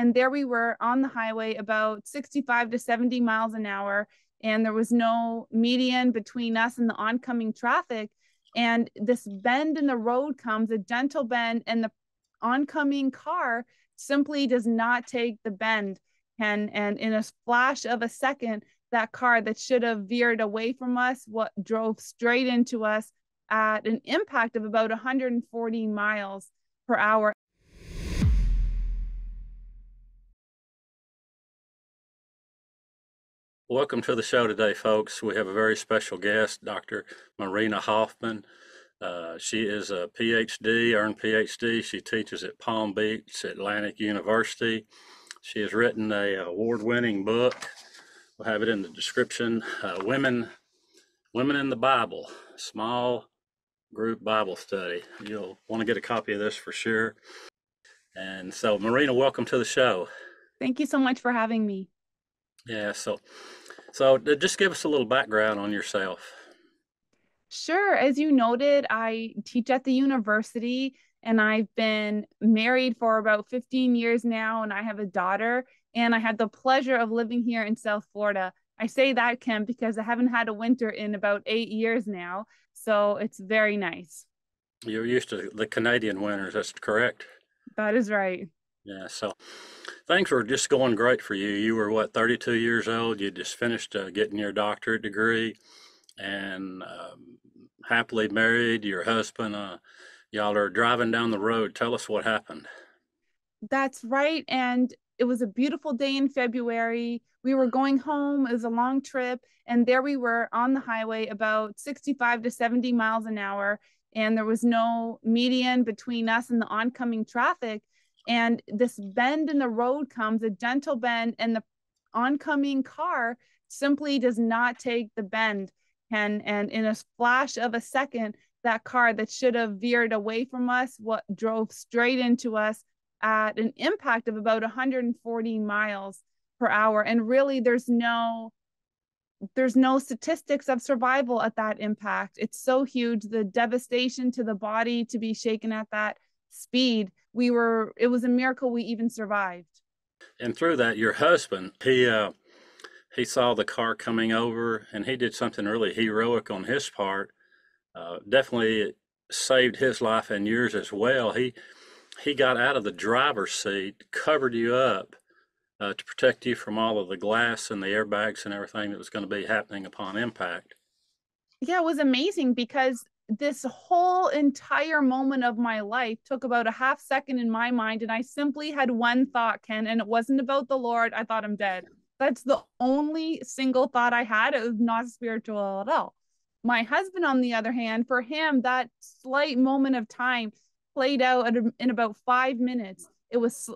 And there we were on the highway about 65 to 70 miles an hour. And there was no median between us and the oncoming traffic. And this bend in the road comes, a gentle bend, and the oncoming car simply does not take the bend. And in a flash of a second, that car that should have veered away from us, what drove straight into us at an impact of about 140 miles per hour. Welcome to the show today, folks. We have a very special guest, Dr. Marina Hofman. She is a PhD, earned PhD. She teaches at Palm Beach Atlantic University. She has written an award-winning book. We'll have it in the description, Women in the Bible, Small Group Bible Study. You'll want to get a copy of this for sure. And so, Marina, welcome to the show. Thank you so much for having me. Yeah, so just give us a little background on yourself. Sure. As you noted, I teach at the university, and I've been married for about 15 years now, and I have a daughter, and I had the pleasure of living here in South Florida. I say that, Kim, because I haven't had a winter in about 8 years now, so it's very nice. You're used to the Canadian winters, that's correct? That is right. Yeah, so things were just going great for you. You were, what, 32 years old? You just finished getting your doctorate degree and happily married. Your husband, y'all are driving down the road. Tell us what happened. That's right. And it was a beautiful day in February. We were going home. It was a long trip. And there we were on the highway about 65 to 70 miles an hour. And there was no median between us and the oncoming traffic. And this bend in the road comes, a gentle bend, and the oncoming car simply does not take the bend. And in a flash of a second, that car that should have veered away from us, what drove straight into us at an impact of about 140 miles per hour. And really, there's no statistics of survival at that impact. It's so huge, the devastation to the body to be shaken at that speed. It was a miracle we even survived. And through that, your husband, he saw the car coming over, and he did something really heroic on his part. Definitely it saved his life and yours as well. He got out of the driver's seat, covered you up to protect you from all of the glass and the airbags and everything that was going to be happening upon impact. Yeah, it was amazing because this whole entire moment of my life took about a half second in my mind, and I simply had one thought, Ken, and it wasn't about the Lord. I thought, I'm dead. That's the only single thought I had. It was not spiritual at all. My husband, on the other hand, for him, that slight moment of time played out in about 5 minutes. It was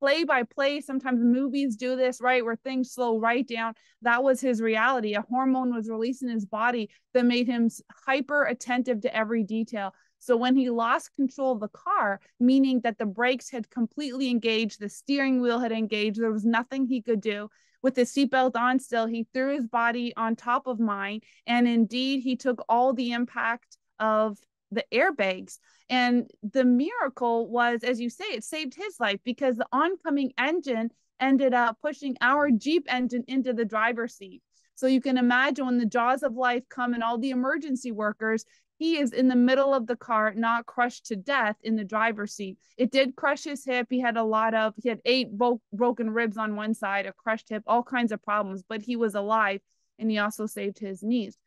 play by play. Sometimes movies do this, right, where things slow right down. That was his reality. A hormone was released in his body that made him hyper attentive to every detail. So when he lost control of the car, meaning that the brakes had completely engaged, the steering wheel had engaged, there was nothing he could do. With his seatbelt on still, he threw his body on top of mine. And indeed, he took all the impact of the airbags. And the miracle was, as you say, it saved his life because the oncoming engine ended up pushing our Jeep engine into the driver's seat. So you can imagine when the jaws of life come and all the emergency workers, he is in the middle of the car, not crushed to death in the driver's seat. It did crush his hip. He had 8 broken ribs on one side, a crushed hip, all kinds of problems, but he was alive and he also saved his knees.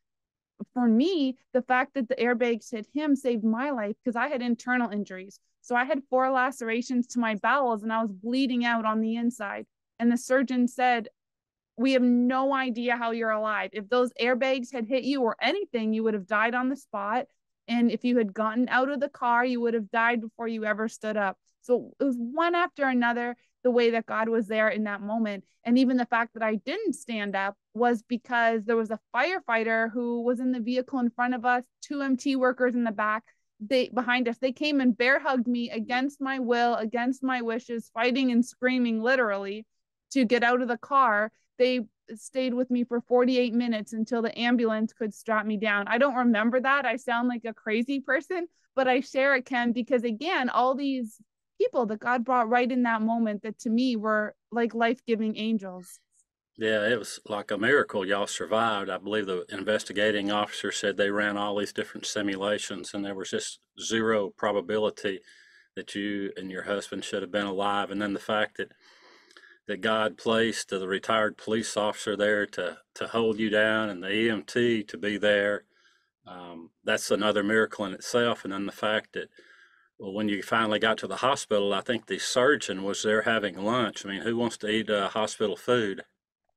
For me, the fact that the airbags hit him saved my life because I had internal injuries. So I had 4 lacerations to my bowels and I was bleeding out on the inside. And the surgeon said, we have no idea how you're alive. If those airbags had hit you or anything, you would have died on the spot. And if you had gotten out of the car, you would have died before you ever stood up. So it was one after another, the way that God was there in that moment. And even the fact that I didn't stand up was because there was a firefighter who was in the vehicle in front of us, 2 MT workers in the back, behind us. They came and bear hugged me against my will, against my wishes, fighting and screaming literally to get out of the car. They stayed with me for 48 minutes until the ambulance could strap me down. I don't remember that. I sound like a crazy person, but I share it, Ken, because again, all these people that God brought right in that moment that to me were like life-giving angels. Yeah, it was like a miracle y'all survived. I believe the investigating officer said they ran all these different simulations and there was just zero probability that you and your husband should have been alive. And then the fact that God placed the retired police officer there to hold you down and the EMT to be there, that's another miracle in itself. And then the fact that, well, when you finally got to the hospital, I think the surgeon was there having lunch. I mean, who wants to eat hospital food?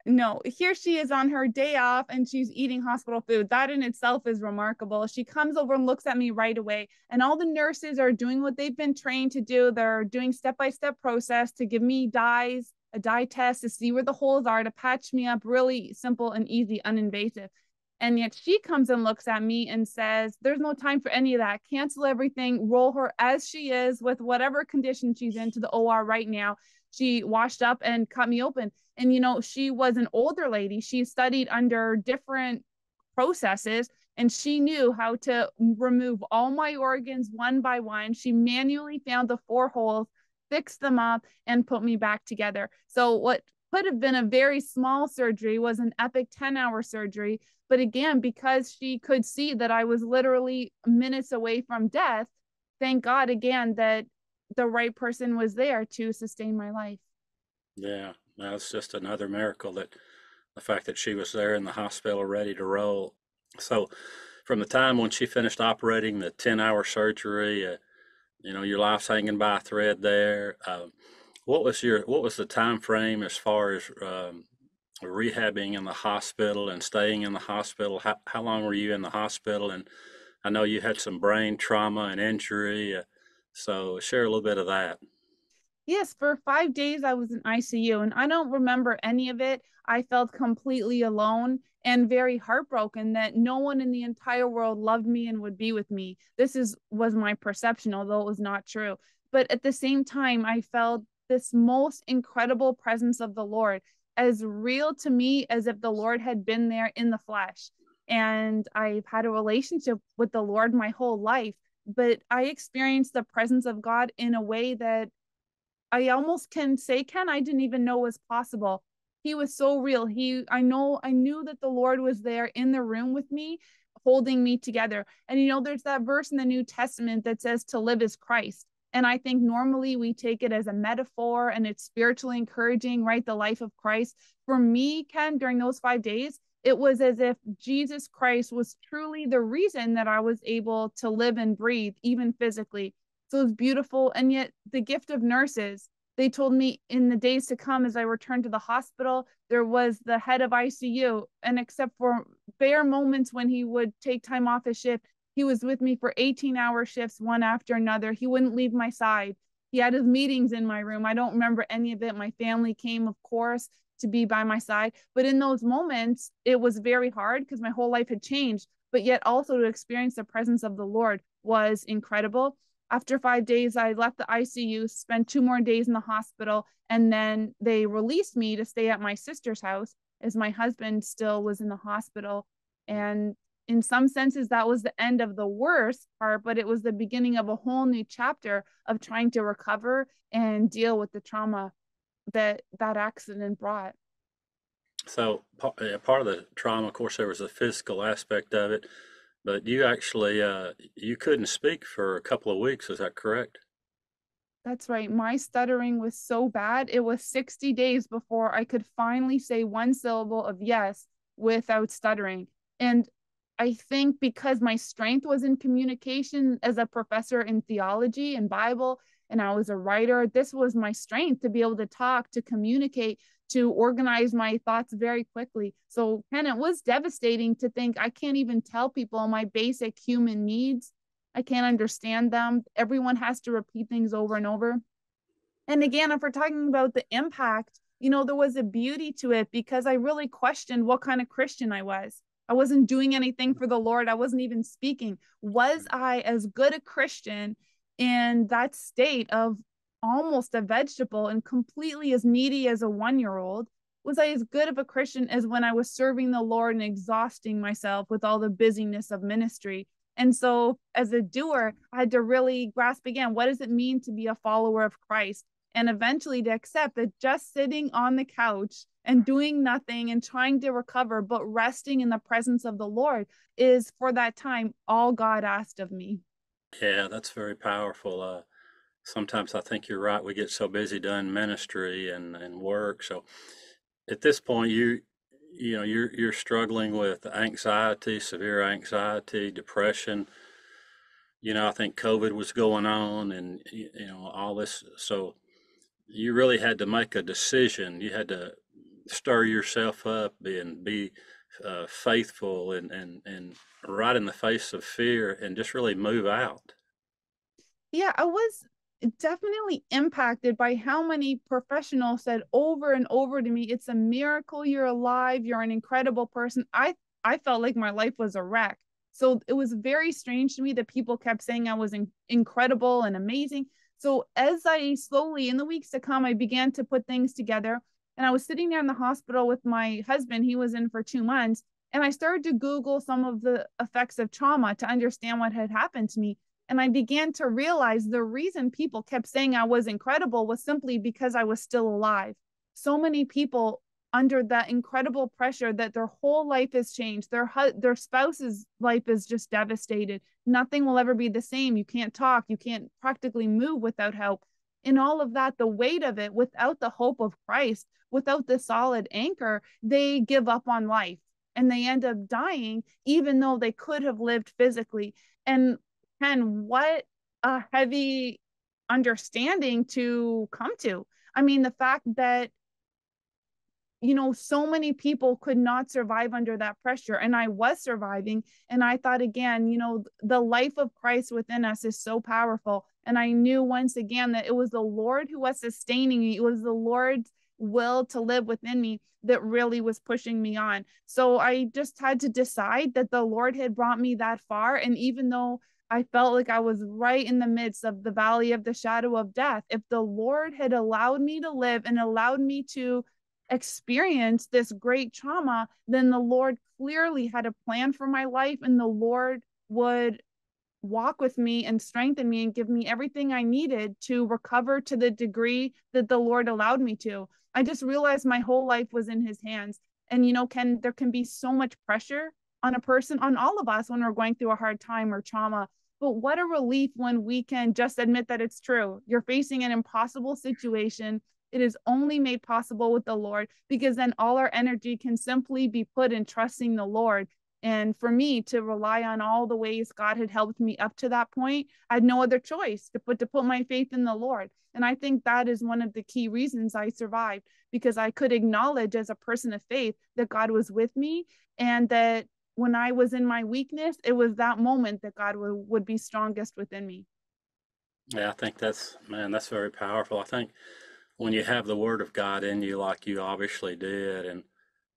No, here she is on her day off and she's eating hospital food. That in itself is remarkable. She comes over and looks at me right away, and all the nurses are doing what they've been trained to do. They're doing step-by-step process to give me dyes, a dye test to see where the holes are, to patch me up, really simple and easy, uninvasive. And yet she comes and looks at me and says, there's no time for any of that. Cancel everything, roll her as she is with whatever condition she's in to the OR right now. She washed up and cut me open. And, you know, she was an older lady. She studied under different processes and she knew how to remove all my organs one by one. She manually found the 4 holes, fixed them up, and put me back together. So what could have been a very small surgery was an epic 10-hour surgery. But again, because she could see that I was literally minutes away from death, thank God again that the right person was there to sustain my life. Yeah, that's just another miracle, that the fact that she was there in the hospital ready to roll. So from the time when she finished operating the 10-hour surgery, you know, your life's hanging by a thread there. What was the time frame as far as rehabbing in the hospital and staying in the hospital? How long were you in the hospital? And I know you had some brain trauma and injury. So share a little bit of that. Yes, for 5 days, I was in ICU and I don't remember any of it. I felt completely alone and very heartbroken that no one in the entire world loved me and would be with me. This was my perception, although it was not true. But at the same time, I felt this most incredible presence of the Lord, as real to me as if the Lord had been there in the flesh. And I've had a relationship with the Lord my whole life, but I experienced the presence of God in a way that I almost can say, Ken, I didn't even know was possible. He was so real. I knew that the Lord was there in the room with me, holding me together. And you know, there's that verse in the New Testament that says to live is Christ. And I think normally we take it as a metaphor and it's spiritually encouraging, right? The life of Christ. For me, Ken, during those 5 days, it was as if Jesus Christ was truly the reason that I was able to live and breathe, even physically. So it was beautiful. And yet the gift of nurses, they told me in the days to come, as I returned to the hospital, there was the head of ICU. And except for bare moments when he would take time off his shift, he was with me for 18-hour shifts, one after another. He wouldn't leave my side. He had his meetings in my room. I don't remember any of it. My family came, of course, to be by my side. But in those moments, it was very hard because my whole life had changed. But yet also to experience the presence of the Lord was incredible. After 5 days, I left the ICU, spent 2 more days in the hospital, and then they released me to stay at my sister's house as my husband still was in the hospital. And in some senses, that was the end of the worst part, but it was the beginning of a whole new chapter of trying to recover and deal with the trauma that accident brought. So part of the trauma, of course, there was a physical aspect of it, but you actually, you couldn't speak for a couple of weeks. Is that correct? That's right. My stuttering was so bad. It was 60 days before I could finally say one syllable of yes without stuttering. And I think because my strength was in communication as a professor in theology and Bible, and I was a writer, this was my strength to be able to talk, to communicate, to organize my thoughts very quickly. So, and it was devastating to think I can't even tell people my basic human needs. I can't understand them. Everyone has to repeat things over and over. And again, if we're talking about the impact, you know, there was a beauty to it because I really questioned what kind of Christian I was. I wasn't doing anything for the Lord. I wasn't even speaking. Was I as good a Christian in that state of almost a vegetable and completely as needy as a 1-year-old? Was I as good of a Christian as when I was serving the Lord and exhausting myself with all the busyness of ministry? And so as a doer, I had to really grasp again, what does it mean to be a follower of Christ? And eventually to accept that just sitting on the couch and doing nothing and trying to recover, but resting in the presence of the Lord is for that time all God asked of me. Yeah, that's very powerful. Sometimes I think you're right. We get so busy doing ministry and work. So at this point, you're struggling with anxiety, severe anxiety, depression. You know, I think COVID was going on and, you know, all this. So you really had to make a decision. You had to stir yourself up and be faithful and right in the face of fear and just really move out. Yeah, I was definitely impacted by how many professionals said over and over to me, it's a miracle you're alive, you're an incredible person. I felt like my life was a wreck. So it was very strange to me that people kept saying I was incredible and amazing. So as I slowly, in the weeks to come, I began to put things together. And I was sitting there in the hospital with my husband. He was in for 2 months. And I started to Google some of the effects of trauma to understand what had happened to me. And I began to realize the reason people kept saying I was incredible was simply because I was still alive. So many people under that incredible pressure that their whole life has changed. Their spouse's life is just devastated. Nothing will ever be the same. You can't talk. You can't practically move without help. In all of that, the weight of it, without the hope of Christ, without the solid anchor, they give up on life and they end up dying, even though they could have lived physically. And what a heavy understanding to come to. I mean, the fact that, you know, so many people could not survive under that pressure, and I was surviving. And I thought, again, you know, the life of Christ within us is so powerful. And I knew once again that it was the Lord who was sustaining me. It was the Lord's will to live within me that really was pushing me on. So I just had to decide that the Lord had brought me that far. And even though I felt like I was right in the midst of the valley of the shadow of death, if the Lord had allowed me to live and allowed me to experience this great trauma, then the Lord clearly had a plan for my life, and the Lord would walk with me and strengthen me and give me everything I needed to recover to the degree that the Lord allowed me to. I just realized my whole life was in his hands. And, you know, Ken, there can be so much pressure on a person, on all of us, when we're going through a hard time or trauma. But what a relief when we can just admit that it's true. You're facing an impossible situation. It is only made possible with the Lord, because then all our energy can simply be put in trusting the Lord. And for me to rely on all the ways God had helped me up to that point, I had no other choice but to put my faith in the Lord. And I think that is one of the key reasons I survived, because I could acknowledge as a person of faith that God was with me, and that when I was in my weakness, it was that moment that God would be strongest within me. Yeah, I think that's very powerful. I think when you have the Word of God in you, like you obviously did, and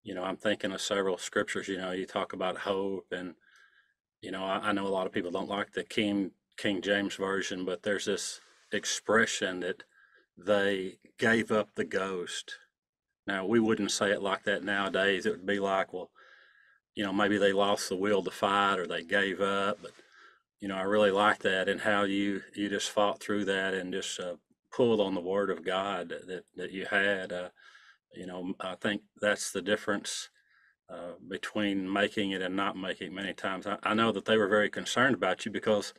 you know, I'm thinking of several scriptures. You know, you talk about hope, and you know, I know a lot of people don't like the King James version, but there's this expression that they gave up the ghost. Now, we wouldn't say it like that nowadays. It would be like, well, you know, maybe they lost the will to fight, or they gave up. But you know, I really like that, and how you just fought through that and just pulled on the Word of God that you had. You know, I think that's the difference between making it and not making it many times. I know that they were very concerned about you, because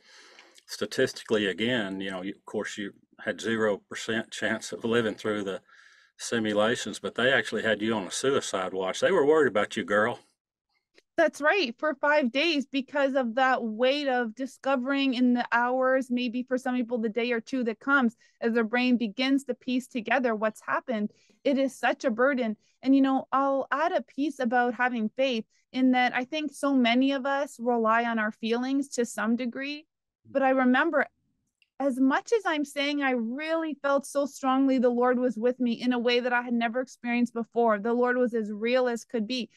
statistically, again, you know, of course you had 0% chance of living through the simulations, but they actually had you on a suicide watch. They were worried about you, girl. That's right, for 5 days, because of that weight of discovering in the hours, maybe for some people the day or two that comes, as their brain begins to piece together what's happened. It is such a burden. And, you know, I'll add a piece about having faith, in that I think so many of us rely on our feelings to some degree. But I remember, as much as I'm saying, I really felt so strongly the Lord was with me in a way that I had never experienced before. The Lord was as real as could be.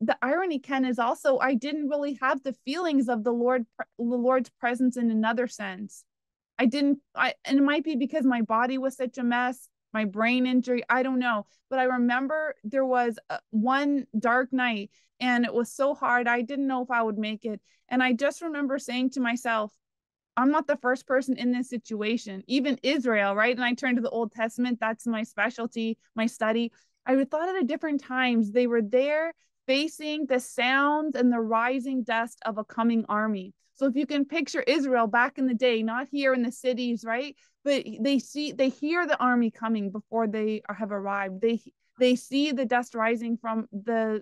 The irony, Ken, is also I didn't really have the feelings of the Lord's presence in another sense. And it might be because my body was such a mess. my brain injury, I don't know. But I remember there was one dark night and it was so hard. I didn't know if I would make it. And I just remember saying to myself, I'm not the first person in this situation, even Israel, right? And I turned to the Old Testament. That's my specialty, my study. I thought at different times they were there facing the sounds and the rising dust of a coming army. So if you can picture Israel back in the day, not here in the cities, right? But they hear the army coming before they have arrived. They see the dust rising from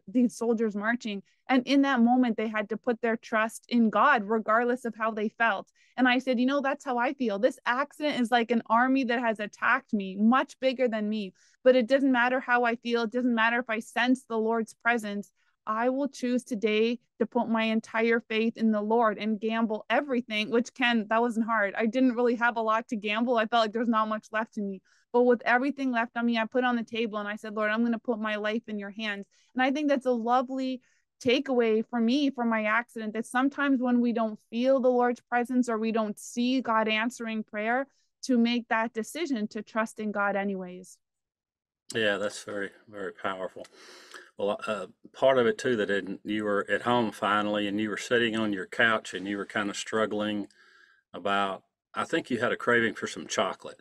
these soldiers marching. And in that moment, they had to put their trust in God, regardless of how they felt. And I said, you know, that's how I feel. This accident is like an army that has attacked me, much bigger than me. But it doesn't matter how I feel. It doesn't matter if I sense the Lord's presence. I will choose today to put my entire faith in the Lord and gamble everything, which, Ken, that wasn't hard. I didn't really have a lot to gamble. I felt like there's not much left in me. But with everything left on me, I put on the table and I said, Lord, I'm going to put my life in your hands. And I think that's a lovely takeaway for me from my accident, that sometimes when we don't feel the Lord's presence or we don't see God answering prayer, to make that decision to trust in God anyways. Yeah, that's very, very powerful. Well, part of it too, that you were at home finally and you were sitting on your couch and you were kind of struggling about, I think you had a craving for some chocolate.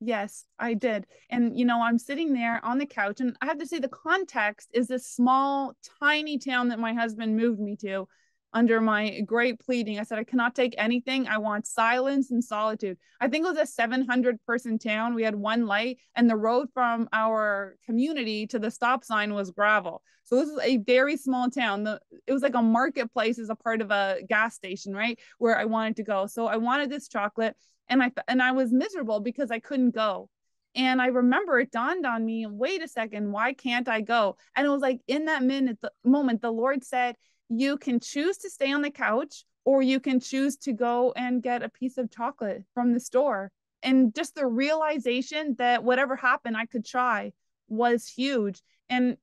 Yes, I did. And, you know, I'm sitting there on the couch, and I have to say the context is this small, tiny town that my husband moved me to under my great pleading. I said, I cannot take anything. I want silence and solitude. I think it was a 700 person town. We had one light, and the road from our community to the stop sign was gravel. So this is a very small town. It was like a marketplace as a part of a gas station, right? Where I wanted to go. So I wanted this chocolate. And I was miserable because I couldn't go. And I remember it dawned on me, wait a second, why can't I go? And it was like in that moment, the Lord said, you can choose to stay on the couch, or you can choose to go and get a piece of chocolate from the store. And just the realization that whatever happened, I could try was huge. And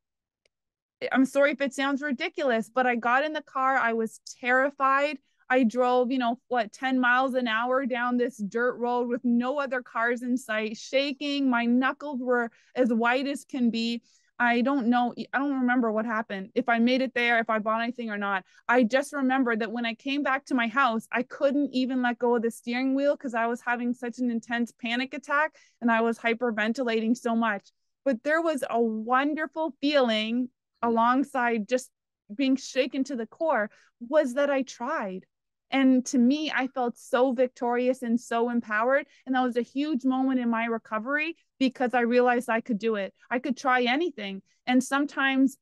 I'm sorry if it sounds ridiculous, but I got in the car. I was terrified. I drove, 10 miles an hour down this dirt road with no other cars in sight, shaking. My knuckles were as white as can be. I don't know. I don't remember what happened, if I made it there, if I bought anything or not. I just remember that when I came back to my house, I couldn't even let go of the steering wheel because I was having such an intense panic attack and I was hyperventilating so much. But there was a wonderful feeling alongside just being shaken to the core, was that I tried. And to me, I felt so victorious and so empowered. And that was a huge moment in my recovery because I realized I could do it. I could try anything. And sometimes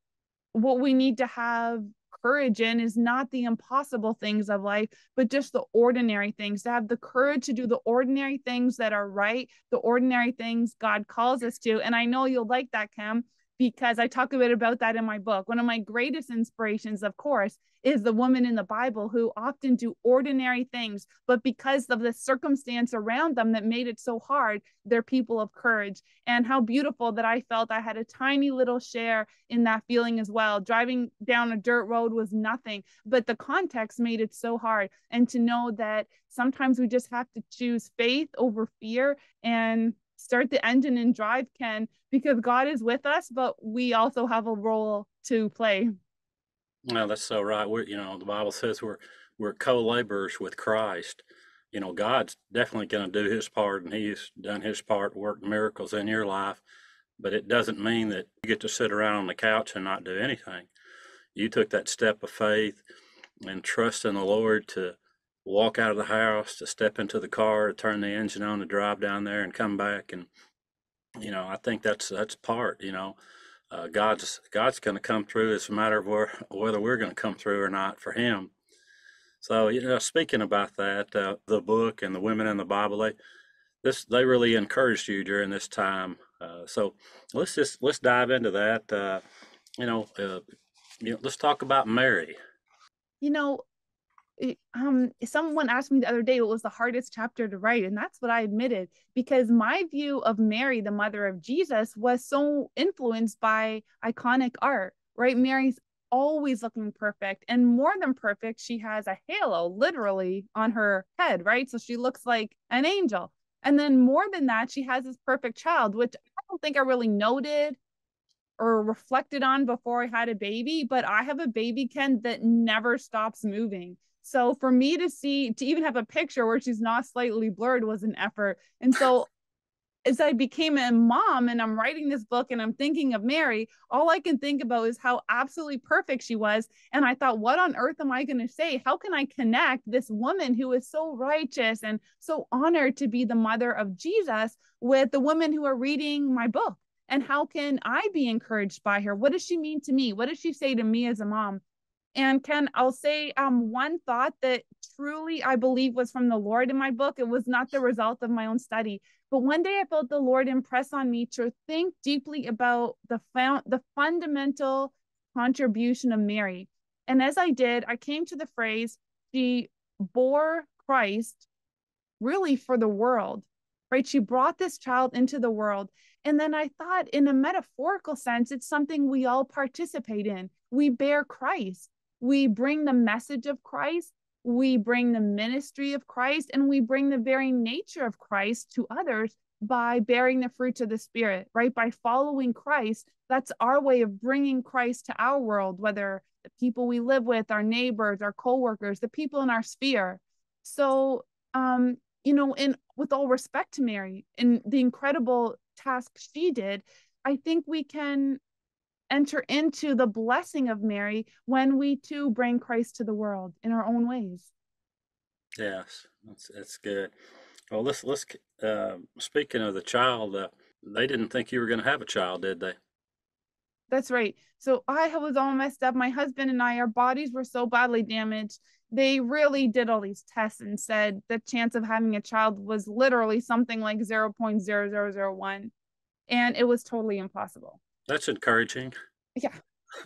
what we need to have courage in is not the impossible things of life, but just the ordinary things, to have the courage to do the ordinary things that are right, the ordinary things God calls us to. And I know you'll like that, Cam, because I talk a bit about that in my book. One of my greatest inspirations, of course, is the women in the Bible who often do ordinary things, but because of the circumstance around them that made it so hard, they're people of courage. And how beautiful that I felt I had a tiny little share in that feeling as well. Driving down a dirt road was nothing, but the context made it so hard. And to know that sometimes we just have to choose faith over fear and start the engine and drive, Ken, because God is with us, but we also have a role to play. No, that's so right. The Bible says we're co-laborers with Christ. God's definitely going to do his part, and he's done his part, worked miracles in your life, but it doesn't mean that you get to sit around on the couch and not do anything. You took that step of faith and trust in the Lord to walk out of the house, to step into the car, to turn the engine on, to drive down there and come back. And, I think that's part, God's going to come through. It's a matter of whether we're going to come through or not for him. So, speaking about that, the book and the women in the Bible, they really encouraged you during this time. So let's dive into that. Let's talk about Mary. Someone asked me the other day, what was the hardest chapter to write? And that's what I admitted, because my view of Mary, the mother of Jesus, was so influenced by iconic art, right? Mary's always looking perfect, and more than perfect. She has a halo literally on her head, right? So she looks like an angel. And then more than that, she has this perfect child, which I don't think I really noted or reflected on before I had a baby, but I have a baby, Ken, that never stops moving. So for me to see, to even have a picture where she's not slightly blurred was an effort. And so as I became a mom and I'm writing this book and I'm thinking of Mary, all I can think about is how absolutely perfect she was. And I thought, what on earth am I going to say? How can I connect this woman who is so righteous and so honored to be the mother of Jesus with the women who are reading my book? And how can I be encouraged by her? What does she mean to me? What does she say to me as a mom? And Ken, I'll say one thought that truly I believe was from the Lord in my book. It was not the result of my own study. But one day I felt the Lord impress on me to think deeply about the fundamental contribution of Mary. And as I did, I came to the phrase, she bore Christ really for the world, right? She brought this child into the world. And then I thought, in a metaphorical sense, it's something we all participate in. We bear Christ. We bring the message of Christ, we bring the ministry of Christ, and we bring the very nature of Christ to others by bearing the fruits of the Spirit, right? By following Christ, that's our way of bringing Christ to our world, whether the people we live with, our neighbors, our coworkers, the people in our sphere. So, you know, with all respect to Mary and the incredible task she did, I think we can enter into the blessing of Mary when we too bring Christ to the world in our own ways. Yes, that's good. Well, let's speaking of the child, they didn't think you were going to have a child, did they? That's right. So I was all messed up. My husband and I, our bodies were so badly damaged. They really did all these tests and said the chance of having a child was literally something like 0.0001. And it was totally impossible. That's encouraging. Yeah,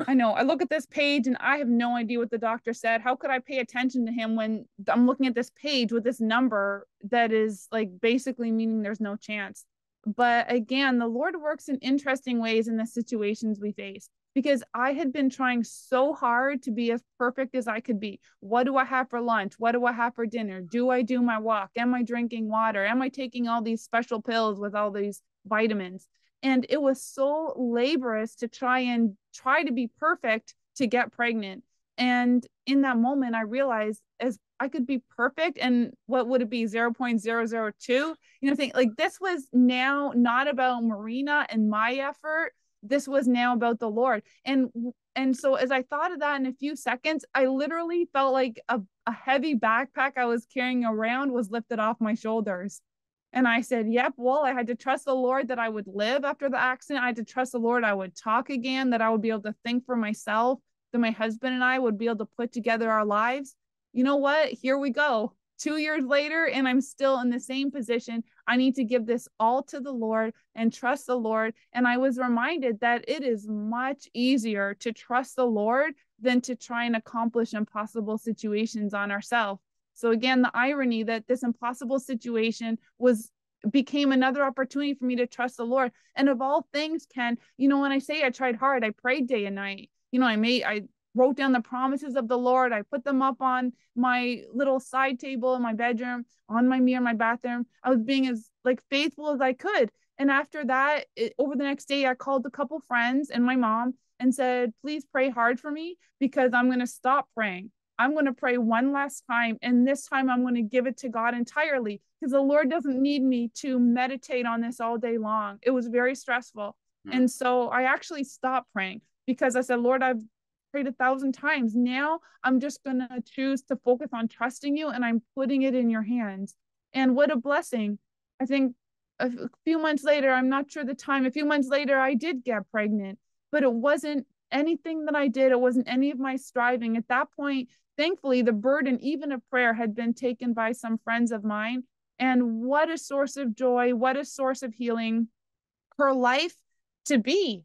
I know. I look at this page and I have no idea what the doctor said. How could I pay attention to him when I'm looking at this page with this number that is like basically meaning there's no chance? But again, the Lord works in interesting ways in the situations we face, because I had been trying so hard to be as perfect as I could be. What do I have for lunch? What do I have for dinner? Do I do my walk? Am I drinking water? Am I taking all these special pills with all these vitamins? And it was so laborious to try to be perfect to get pregnant. And in that moment, I realized as I could be perfect, and what would it be, 0.002? You know, think like this was now not about Marina and my effort. This was now about the Lord. And so as I thought of that in a few seconds, I literally felt like a heavy backpack I was carrying around was lifted off my shoulders. And I said, yep, well, I had to trust the Lord that I would live after the accident. I had to trust the Lord I would talk again, that I would be able to think for myself, that my husband and I would be able to put together our lives. You know what? Here we go. 2 years later, and I'm still in the same position. I need to give this all to the Lord and trust the Lord. And I was reminded that it is much easier to trust the Lord than to try and accomplish impossible situations on ourselves. So again, the irony that this impossible situation became another opportunity for me to trust the Lord. And of all things, Ken, you know, when I say I tried hard, I prayed day and night. You know, I wrote down the promises of the Lord. I put them up on my little side table in my bedroom, on my mirror in my bathroom. I was being as faithful as I could. And after that, over the next day, I called a couple friends and my mom and said, please pray hard for me, because I'm going to stop praying. I'm going to pray one last time, and this time I'm going to give it to God entirely, because the Lord doesn't need me to meditate on this all day long. It was very stressful. Mm-hmm. And so I actually stopped praying, because I said, Lord, I've prayed 1,000 times. Now I'm just going to choose to focus on trusting you, and I'm putting it in your hands. And what a blessing. I think a few months later, I'm not sure the time, a few months later, I did get pregnant, but it wasn't anything that I did. It wasn't any of my striving. At that point, thankfully, the burden even of prayer had been taken by some friends of mine. And what a source of joy, what a source of healing. Her life to be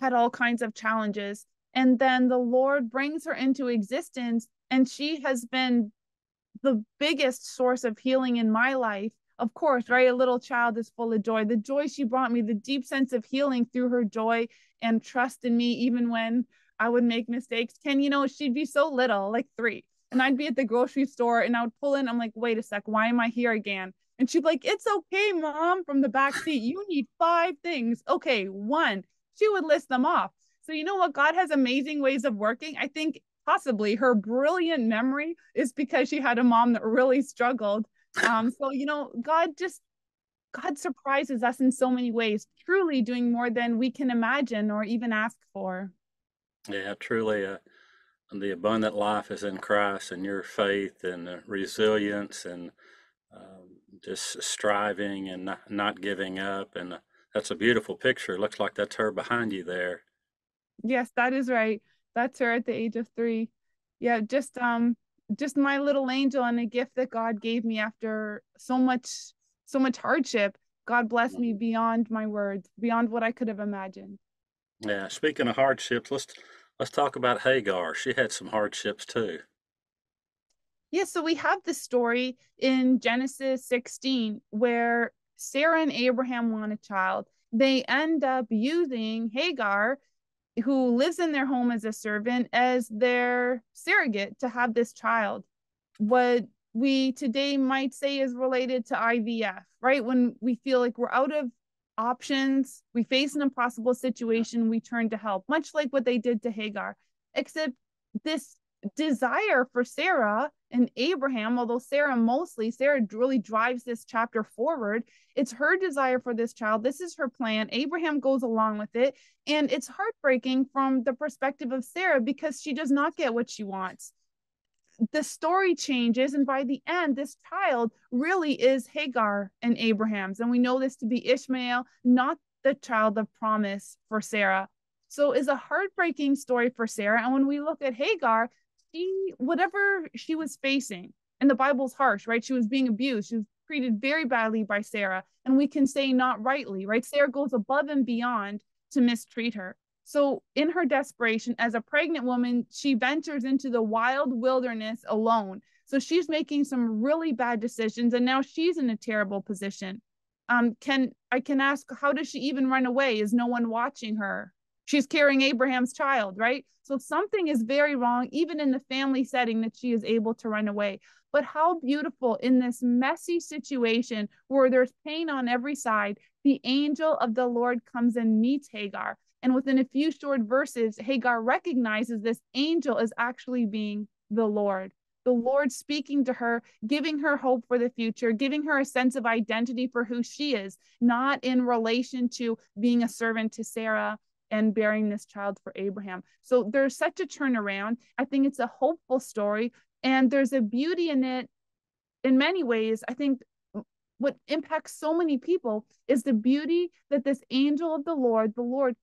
had all kinds of challenges. And then the Lord brings her into existence. And she has been the biggest source of healing in my life. Of course, right? A little child is full of joy. The joy she brought me, the deep sense of healing through her joy and trust in me, even when I would make mistakes. Ken, you know, she'd be so little, like 3, and I'd be at the grocery store and I would pull in. I'm like, wait a sec, why am I here again? And she'd be like, it's okay, Mom, from the back seat. You need 5 things. Okay, 1. She would list them off. So you know what? God has amazing ways of working. I think possibly her brilliant memory is because she had a mom that really struggled. So, you know, God surprises us in so many ways, truly doing more than we can imagine or even ask for. Yeah, truly. The abundant life is in Christ, and your faith and resilience and just striving and not giving up. And that's a beautiful picture. It looks like that's her behind you there. Yes, that is right. That's her at the age of 3. Yeah, just my little angel, and a gift that God gave me after so much hardship. God blessed me beyond my words, beyond what I could have imagined. Yeah, speaking of hardships, let's talk about Hagar. She had some hardships too. Yeah, so we have this story in Genesis 16 where Sarah and Abraham want a child. They end up using Hagar, who lives in their home as a servant, as their surrogate to have this child. What we today might say is related to IVF, right? When we feel like we're out of options, we face an impossible situation, we turn to help, much like what they did to Hagar, except this desire for Sarah and Abraham, although Sarah really drives this chapter forward. It's her desire for this child. This is her plan. Abraham goes along with it. And it's heartbreaking from the perspective of Sarah because she does not get what she wants. The story changes. And by the end, this child really is Hagar and Abraham's. And we know this to be Ishmael, not the child of promise for Sarah. So it's a heartbreaking story for Sarah. And when we look at Hagar, whatever she was facing, and the Bible's harsh, right? She was being abused. She was treated very badly by Sarah. And we can say not rightly, right? Sarah goes above and beyond to mistreat her. So in her desperation as a pregnant woman, she ventures into the wild wilderness alone. So she's making some really bad decisions. And now she's in a terrible position. I can ask, how does she even run away? Is no one watching her? She's carrying Abraham's child, right? So something is very wrong, even in the family setting, that she is able to run away. But how beautiful in this messy situation where there's pain on every side, the angel of the Lord comes and meets Hagar. And within a few short verses, Hagar recognizes this angel as actually being the Lord. The Lord speaking to her, giving her hope for the future, giving her a sense of identity for who she is, not in relation to being a servant to Sarah and bearing this child for Abraham. So there's such a turnaround. I think it's a hopeful story, and there's a beauty in it in many ways. I think what impacts so many people is the beauty that this angel of the Lord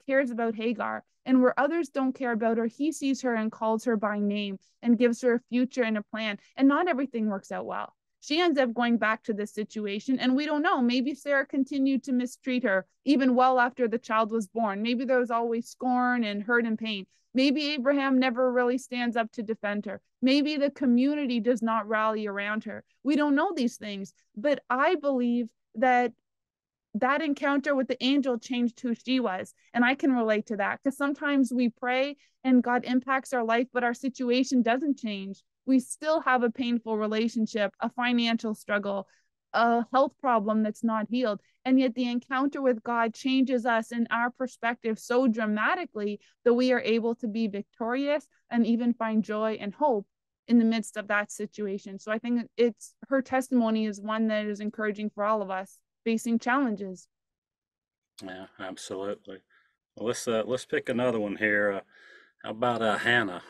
cares about Hagar, and where others don't care about her, he sees her and calls her by name and gives her a future and a plan. And not everything works out well. She ends up going back to this situation, and we don't know. Maybe Sarah continued to mistreat her even well after the child was born. Maybe there was always scorn and hurt and pain. Maybe Abraham never really stands up to defend her. Maybe the community does not rally around her. We don't know these things, but I believe that that encounter with the angel changed who she was. And I can relate to that, because sometimes we pray and God impacts our life, but our situation doesn't change. We still have a painful relationship, a financial struggle, a health problem that's not healed. And yet the encounter with God changes us and our perspective so dramatically that we are able to be victorious and even find joy and hope in the midst of that situation. So I think it's her testimony is one that is encouraging for all of us facing challenges. Yeah, absolutely. Well, let's pick another one here. How about Hannah?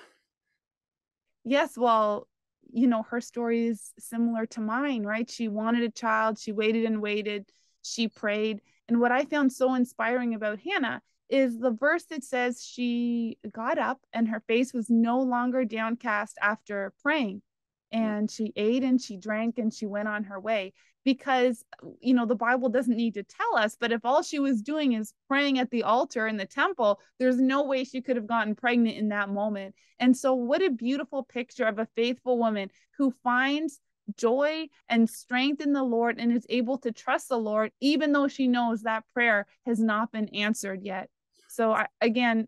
Yes, well, you know, her story is similar to mine, right? She wanted a child. She waited and waited. She prayed. And what I found so inspiring about Hannah is the verse that says she got up and her face was no longer downcast after praying. And she ate and she drank and she went on her way. Because, you know, the Bible doesn't need to tell us, but if all she was doing is praying at the altar in the temple, there's no way she could have gotten pregnant in that moment. And so what a beautiful picture of a faithful woman who finds joy and strength in the Lord and is able to trust the Lord, even though she knows that prayer has not been answered yet. So again,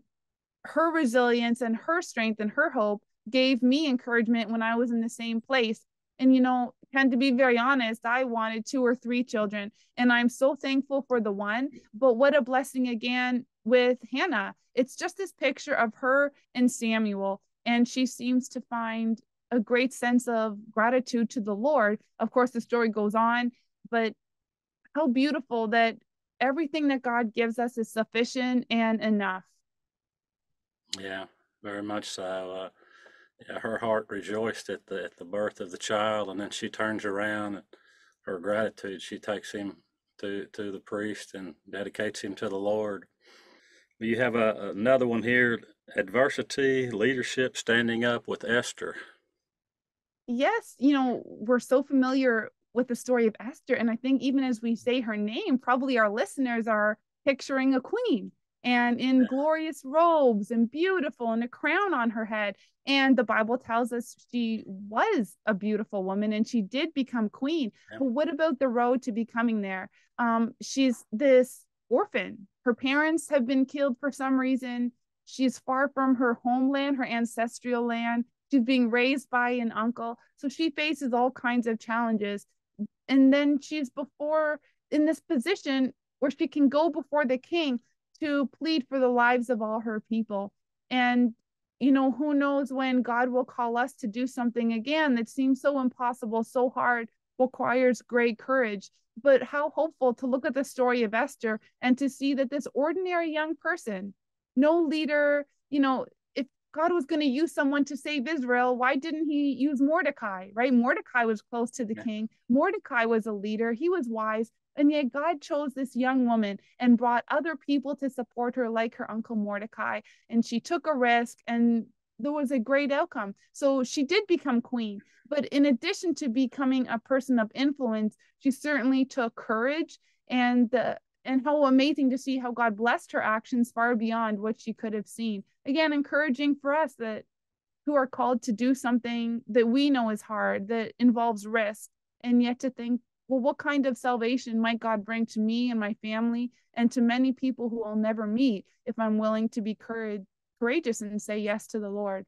her resilience and her strength and her hope gave me encouragement when I was in the same place. And, you know, And to be very honest, I wanted 2 or 3 children, and I'm so thankful for the one. But what a blessing again with Hannah. It's just this picture of her and Samuel, and she seems to find a great sense of gratitude to the Lord. Of course, the story goes on, but how beautiful that everything that God gives us is sufficient and enough. Yeah, very much so. Yeah, her heart rejoiced at the birth of the child, and then she turns around and her gratitude, she takes him to the priest and dedicates him to the Lord. You have another one here, adversity, leadership, standing up with Esther. Yes, you know, we're so familiar with the story of Esther, and I think even as we say her name, probably our listeners are picturing a queen, and in glorious robes and beautiful and a crown on her head. And the Bible tells us she was a beautiful woman and she did become queen. But what about the road to becoming there? She's this orphan. Her parents have been killed for some reason. She's far from her homeland, her ancestral land. She's being raised by an uncle. So she faces all kinds of challenges. And then she's in this position where she can go before the king to plead for the lives of all her people. And, you know, who knows when God will call us to do something again that seems so impossible, so hard, requires great courage. But how hopeful to look at the story of Esther and to see that this ordinary young person, no leader, you know, if God was going to use someone to save Israel, why didn't he use Mordecai, right? Mordecai was close to the king. Mordecai was a leader. He was wise. And yet God chose this young woman and brought other people to support her, like her uncle Mordecai. And she took a risk, and there was a great outcome. So she did become queen. But in addition to becoming a person of influence, she certainly took courage, and how amazing to see how God blessed her actions far beyond what she could have seen. Again, encouraging for us that who are called to do something that we know is hard, that involves risk, and yet to think, well, what kind of salvation might God bring to me and my family and to many people who I'll never meet if I'm willing to be courageous and say yes to the Lord?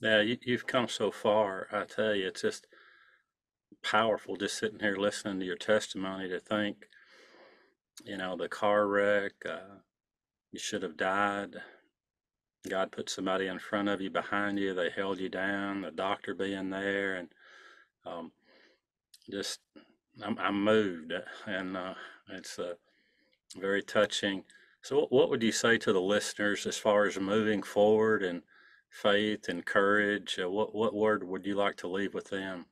Yeah, you've come so far. I tell you, it's just powerful just sitting here listening to your testimony, to think, you know, the car wreck, you should have died. God put somebody in front of you, behind you. They held you down, the doctor being there. And just, I'm moved, and it's very touching. So what would you say to the listeners as far as moving forward and faith and courage? What word would you like to leave with them?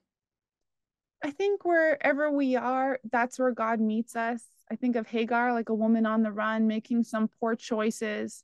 I think wherever we are, that's where God meets us. I think of Hagar, like a woman on the run, making some poor choices.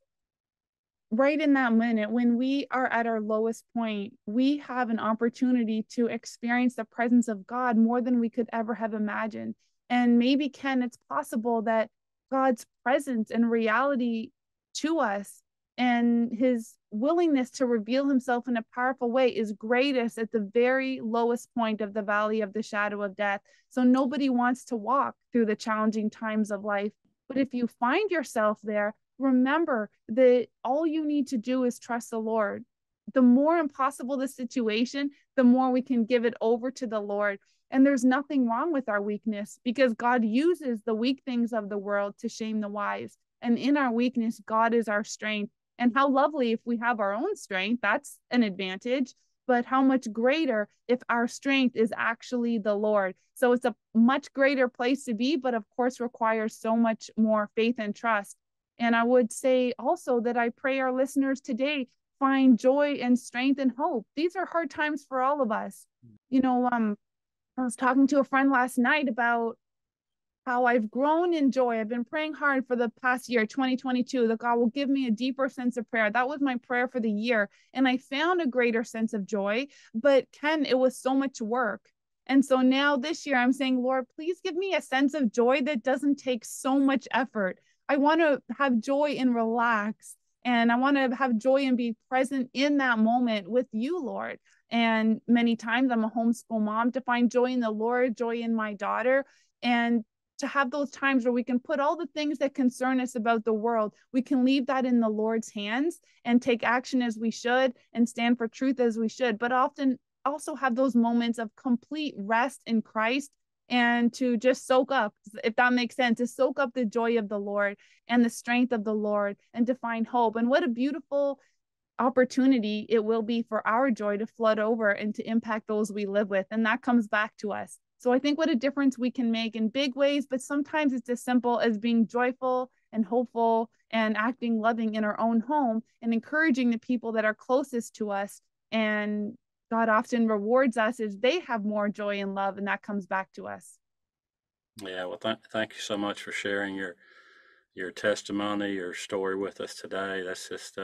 Right in that minute, when we are at our lowest point, we have an opportunity to experience the presence of God more than we could ever have imagined. And maybe, Ken, it's possible that God's presence and reality to us and his willingness to reveal himself in a powerful way is greatest at the very lowest point of the valley of the shadow of death. So nobody wants to walk through the challenging times of life. But if you find yourself there, remember that all you need to do is trust the Lord. The more impossible the situation, the more we can give it over to the Lord. And there's nothing wrong with our weakness, because God uses the weak things of the world to shame the wise. And in our weakness, God is our strength. And how lovely if we have our own strength, that's an advantage. But how much greater if our strength is actually the Lord. So it's a much greater place to be, but of course requires so much more faith and trust. And I would say also that I pray our listeners today find joy and strength and hope. These are hard times for all of us. You know, I was talking to a friend last night about how I've grown in joy. I've been praying hard for the past year, 2022, that God will give me a deeper sense of prayer. That was my prayer for the year. And I found a greater sense of joy. But Ken, it was so much work. And so now this year I'm saying, Lord, please give me a sense of joy that doesn't take so much effort. I want to have joy and relax, and I want to have joy and be present in that moment with you, Lord. And many times I'm a homeschool mom, to find joy in the Lord, joy in my daughter, and to have those times where we can put all the things that concern us about the world, we can leave that in the Lord's hands and take action as we should and stand for truth as we should. But often also have those moments of complete rest in Christ and to just soak up, if that makes sense, to soak up the joy of the Lord and the strength of the Lord and to find hope. And what a beautiful opportunity it will be for our joy to flood over and to impact those we live with. And that comes back to us. So I think what a difference we can make in big ways, but sometimes it's as simple as being joyful and hopeful and acting loving in our own home and encouraging the people that are closest to us. And God often rewards us as they have more joy and love, and that comes back to us. Yeah, well, thank you so much for sharing your testimony, your story with us today. That's just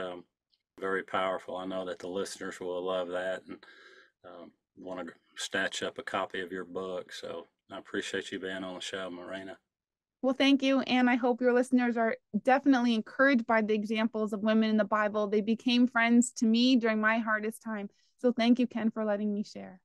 very powerful. I know that the listeners will love that and want to snatch up a copy of your book. So I appreciate you being on the show, Marina. Well, thank you. And I hope your listeners are definitely encouraged by the examples of women in the Bible. They became friends to me during my hardest time. So thank you, Ken, for letting me share.